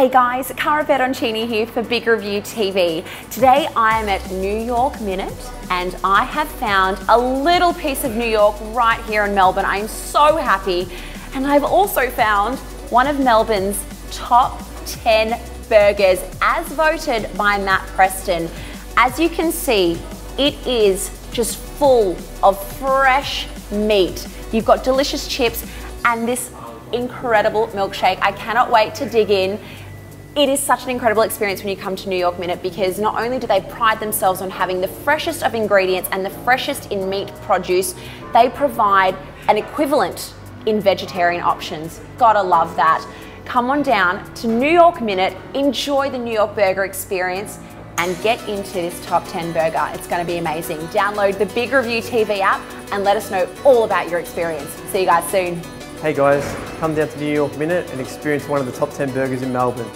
Hey guys, Cara Bertoncini here for Big Review TV. Today I am at New York Minute and I have found a little piece of New York right here in Melbourne. I am so happy, and I've also found one of Melbourne's top 10 burgers as voted by Matt Preston. As you can see, it is just full of fresh meat. You've got delicious chips and this incredible milkshake. I cannot wait to dig in. It is such an incredible experience when you come to New York Minute, because not only do they pride themselves on having the freshest of ingredients and the freshest in meat produce, they provide an equivalent in vegetarian options. Gotta love that. Come on down to New York Minute, enjoy the New York burger experience and get into this top 10 burger. It's gonna be amazing. Download the Big Review TV app and let us know all about your experience. See you guys soon. Hey guys, come down to New York Minute and experience one of the top 10 burgers in Melbourne.